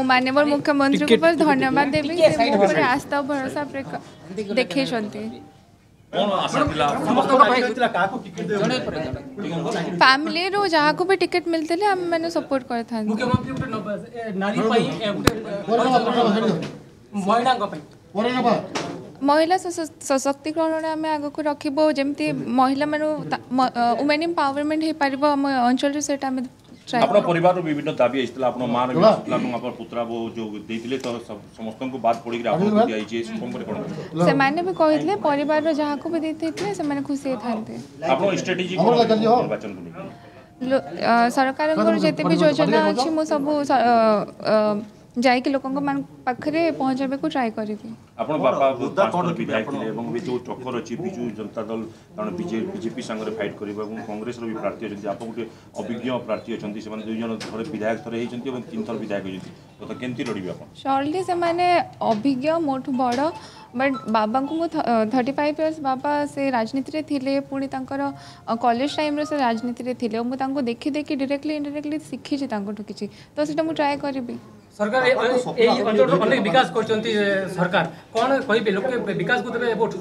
मो माननीय मुख्यमंत्री को बहुत धन्यवाद देबी जे आस्था भरोसा देखे फैमिली रो जहाँ को भी टिकट मिलते ले हम मैंने सपोर्ट करे था मुख्यमंत्री उठे नारी पाई महिला सशक्तिकरण आम आग को रखबो जमती महिला मानो वुमेन एम्पावरमेंट हो पार आम अंचल से आपन परिवार रो विभिन्न दाबी आइसला आपन मान रो आपन आपन पुत्रा वो जो देतिले तो समस्त को बात पड़ी आपन दिया जे कम करे पड़ो से माने भी कहितले परिवार रो जहा को भी देतिले से माने खुशी थाते आपन स्ट्रेटजी को निर्वाचन को सरकार को जेते भी योजना अछि मो सब जाय के लोकन को मान पाखरे पहुंचाबे को ट्राई करबी आपन बापा बुद्धा कोन विधायक थिले एवं भी जो चक्कर अछि बिजू जनता दल कारण बीजेपी संग रे फाइट करबा एवं कांग्रेस रो भी प्रार्थी अछि आपन गोटे अभिज्ञ प्रार्थी अछि से माने दुई जन थोड़े विधायक थोड़े हेइछन्ती एवं तीन थोड़े विधायक अछि तो केनती लड़बी आपन शॉर्टली से माने अभिज्ञ मोठु बड़ बट बाबा को 35 इयर्स बाबा से राजनीति रे थिले पुणी तांकर कॉलेज टाइम रे से राजनीति रे थिले मु तांको देखि देखि डायरेक्टली इनडायरेक्टली सिखि छी तांको ठु किछि तो सेटा मु ट्राई करबी सरकार ए अंचल अनेक विकास करचंती सरकार कोन कहिबे लोक विकास को देबे वोट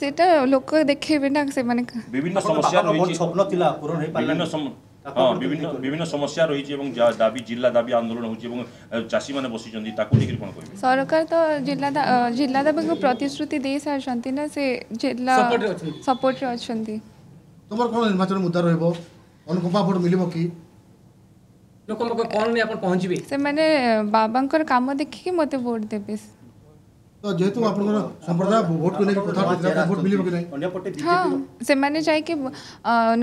सेटा लोक देखेबे ना से माने विभिन्न समस्या रही स्वप्न तिला पूर्ण हे पाले विभिन्न समस्या रही जे एवं दाबी जिल्ला दाबी आंदोलन होची एवं चासी माने बसी जंदी ताकू लेकिन कोन कहिबे सरकार तो जिल्ला दाबी को प्रतिश्रुति दे सार शांति ना से जिल्ला सपोर्ट रे अछंती तोमर कोन निर्वाचन मुद्दा रहबो अनुकंपा वोट मिलिबो की लोकन को कोन ने अपन पहुंचबे से माने बाबांकर काम देखि मते वोट देबे तो जेतु आपन संप्रदाय वोट को लेके कथा वोट मिलिबो कि नै अन्य पटे बीजेपी से माने जाय के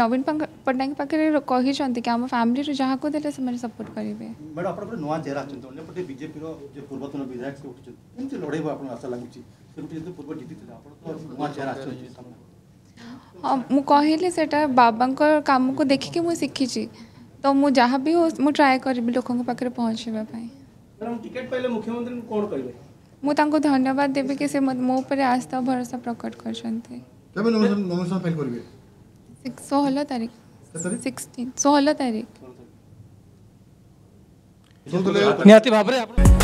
नवीन पटनायक पाखरे कहि छथि कि हम फैमिली रो जहा को देले से माने सपोर्ट करिवे बड अपन पर नोआ जेरा छथि अन्य पटे बीजेपी रो जे पूर्वतन विधायक से उठि छथि केमते लड़ेबो आपन आशा लागुछि केमते जे पूर्व जीतितला आपन तो नोआ जेरा छथि हम मु कहिले सेटा बाबांकर काम को देखि के मु सिखि छी तो मु जहा भी हो मु ट्राई करबी लोकन के पाखरे पहुंचबा पाई मैडम टिकट पहिले मुख्यमंत्री कोन कहिबे मु तांको धन्यवाद देबे के से मो ऊपर आस्था भरोसा प्रकट करछन्ते तबे नमस्कार फाइल करबे 16 तारीख 16 तारीख नियति भाबरे आप